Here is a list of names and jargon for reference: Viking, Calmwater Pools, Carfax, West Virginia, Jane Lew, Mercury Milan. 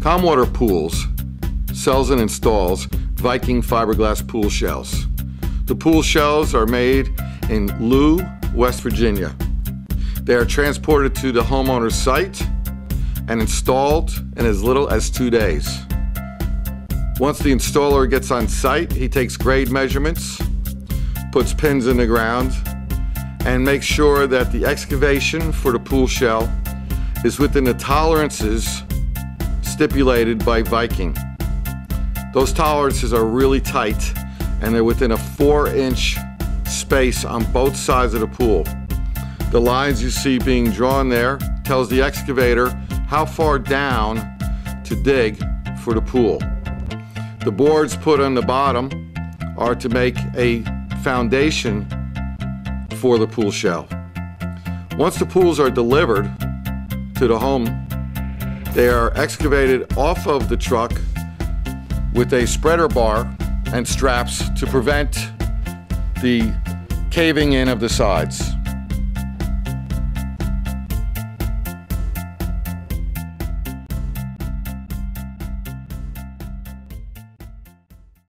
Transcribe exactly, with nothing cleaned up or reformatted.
Calmwater Pools sells and installs Viking fiberglass pool shells. The pool shells are made in Lew, West Virginia. They are transported to the homeowner's site and installed in as little as two days. Once the installer gets on site, he takes grade measurements, puts pins in the ground, and makes sure that the excavation for the pool shell is within the tolerances stipulated by Viking. Those tolerances are really tight, and they're within a four inch space on both sides of the pool. The lines you see being drawn there tells the excavator how far down to dig for the pool. The boards put on the bottom are to make a foundation for the pool shell. Once the pools are delivered to the home, they are excavated off of the truck with a spreader bar and straps to prevent the caving in of the sides.